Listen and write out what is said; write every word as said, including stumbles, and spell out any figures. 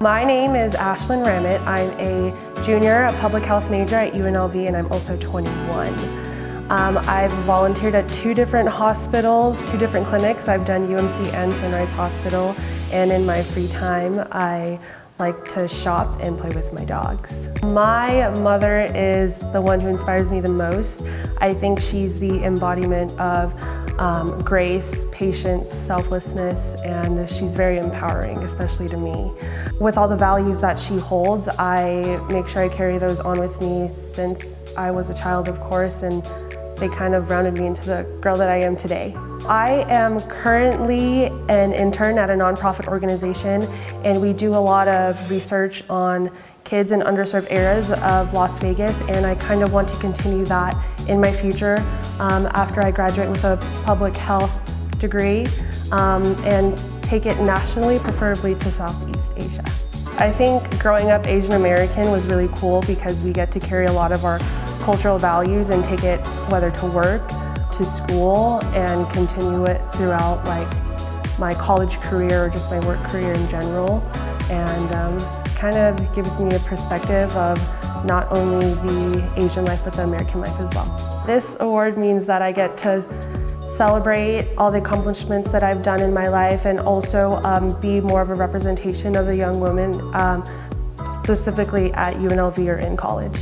My name is Ashlen Ramit. I'm a junior, a public health major at U N L V, and I'm also twenty-one. Um, I've volunteered at two different hospitals, two different clinics. I've done U M C and Sunrise Hospital, and in my free time, I like to shop and play with my dogs. My mother is the one who inspires me the most. I think she's the embodiment of um, grace, patience, selflessness, and she's very empowering, especially to me. With all the values that she holds, I make sure I carry those on with me since I was a child, of course, and they kind of rounded me into the girl that I am today. I am currently an intern at a nonprofit organization, and we do a lot of research on kids in underserved areas of Las Vegas, and I kind of want to continue that in my future um, after I graduate with a public health degree um, and take it nationally, preferably to Southeast Asia. I think growing up Asian American was really cool because we get to carry a lot of our cultural values and take it whether to work, to school, and continue it throughout like my college career or just my work career in general, and um, kind of gives me a perspective of not only the Asian life but the American life as well. This award means that I get to celebrate all the accomplishments that I've done in my life and also um, be more of a representation of the young woman um, specifically at U N L V or in college.